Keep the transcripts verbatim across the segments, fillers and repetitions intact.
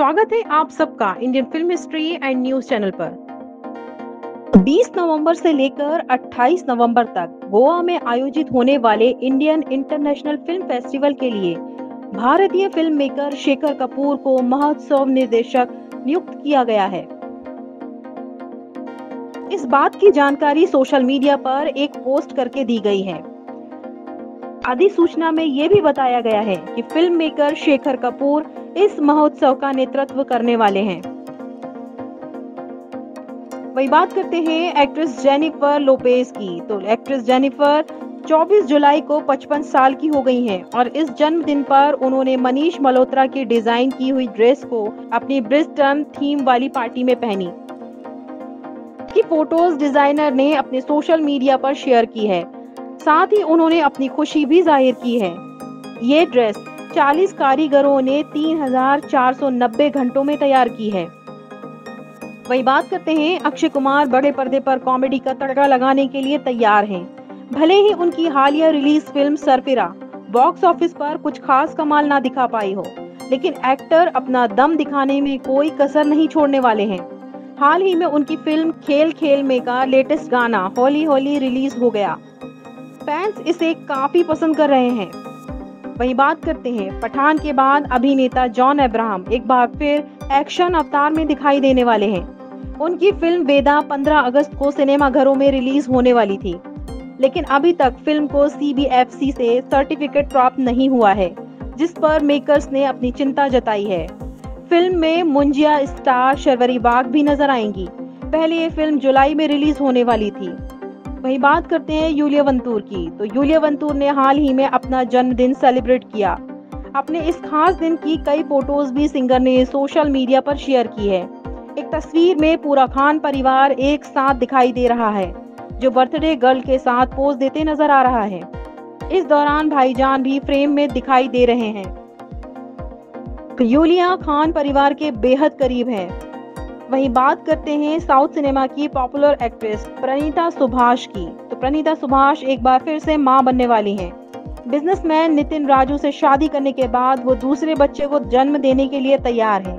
स्वागत है आप सबका Indian film history and news channel पर। बीस नवंबर से लेकर अट्ठाईस नवंबर तक गोवा में आयोजित होने वाले इंडियन इंटरनेशनल फिल्म फेस्टिवल के लिए भारतीय फिल्म मेकर शेखर कपूर को महोत्सव निर्देशक नियुक्त किया गया है। इस बात की जानकारी सोशल मीडिया पर एक पोस्ट करके दी गई है। अधिसूचना में ये भी बताया गया है कि फिल्म मेकर शेखर कपूर इस महोत्सव का नेतृत्व करने वाले हैं। वही बात करते हैं एक्ट्रेस जेनिफर लोपेज की, तो एक्ट्रेस जेनिफर चौबीस जुलाई को पचपन साल की हो गई हैं और इस जन्मदिन पर उन्होंने मनीष मल्होत्रा की डिजाइन की हुई ड्रेस को अपनी ब्रिस्टन थीम वाली पार्टी में पहनी की फोटोज डिजाइनर ने अपने सोशल मीडिया पर शेयर की है। साथ ही उन्होंने अपनी खुशी भी जाहिर की है। ये ड्रेस चालीस कारीगरों ने तीन हजार चार सौ नब्बे घंटों में तैयार की है। वही बात करते हैं अक्षय कुमार बड़े पर्दे पर कॉमेडी का तड़का लगाने के लिए तैयार हैं। भले ही उनकी हालिया release film Sarfira box office पर कुछ खास कमाल ना दिखा पाई हो, लेकिन एक्टर अपना दम दिखाने में कोई कसर नहीं छोड़ने वाले हैं। हाल ही में उनकी फिल्म खेल खेल में का लेटेस्ट गाना होली होली रिलीज हो गया। फैंस इसे काफी पसंद कर रहे हैं। वही बात करते हैं पठान के बाद अभिनेता जॉन अब्राहम एक बार फिर एक्शन अवतार में दिखाई देने वाले हैं। उनकी फिल्म वेदा पंद्रह अगस्त को सिनेमाघरों में रिलीज होने वाली थी, लेकिन अभी तक फिल्म को सी बी एफ सी से सर्टिफिकेट प्राप्त नहीं हुआ है, जिस पर मेकर्स ने अपनी चिंता जताई है। फिल्म में मुंजिया स्टार शर्वरी वाघ भी नजर आएंगी। पहले ये फिल्म जुलाई में रिलीज होने वाली थी। वही बात करते हैं यूलिया वंतूर की, तो यूलिया वंतूर ने हाल ही में अपना जन्मदिन सेलिब्रेट किया। अपने इस खास दिन की कई फोटोज भी सिंगर ने सोशल मीडिया पर शेयर की है। एक तस्वीर में पूरा खान परिवार एक साथ दिखाई दे रहा है, जो बर्थडे गर्ल के साथ पोज देते नजर आ रहा है। इस दौरान भाईजान भी फ्रेम में दिखाई दे रहे हैं। यूलिया खान परिवार के बेहद करीब है। वहीं बात करते हैं साउथ सिनेमा की पॉपुलर एक्ट्रेस प्रणीता सुभाष की, तो प्रणीता सुभाष एक बार फिर से मां बनने वाली हैं। बिजनेसमैन नितिन राजू से शादी करने के बाद वो दूसरे बच्चे को जन्म देने के लिए तैयार हैं।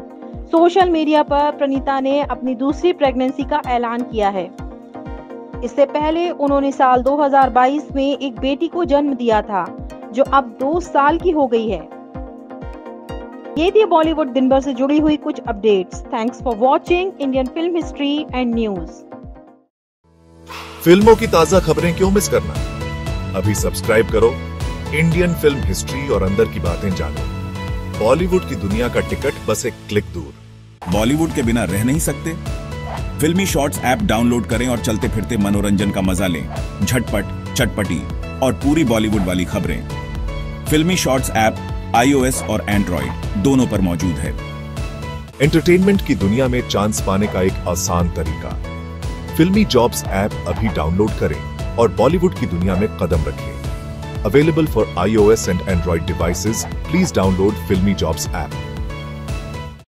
सोशल मीडिया पर प्रणीता ने अपनी दूसरी प्रेगनेंसी का ऐलान किया है। इससे पहले उन्होंने साल दो हजार बाईस में एक बेटी को जन्म दिया था, जो अब दो साल की हो गई है। ये थी बॉलीवुड दिन भर से जुड़ी हुई कुछ updates. Thanks for watching Indian film history and news. फिल्मों की ताजा खबरें क्यों मिस करना, अभी सब्सक्राइब करो इंडियन फिल्म हिस्ट्री और अंदर की बातें जानो। बॉलीवुड की दुनिया का टिकट बस एक क्लिक दूर। बॉलीवुड के बिना रह नहीं सकते? फिल्मी शॉर्ट्स ऐप डाउनलोड करें और चलते फिरते मनोरंजन का मजा लें। झटपट, चटपटी और पूरी बॉलीवुड वाली खबरें फिल्मी shorts app I O S और एंड्रॉइड दोनों पर मौजूद है। एंटरटेनमेंट की दुनिया में चांस पाने का एक आसान तरीका, फिल्मी जॉब्स ऐप अभी डाउनलोड करें और बॉलीवुड की दुनिया में कदम रखें। Available for I O S and Android devices, please download फिल्मी जॉब्स ऐप।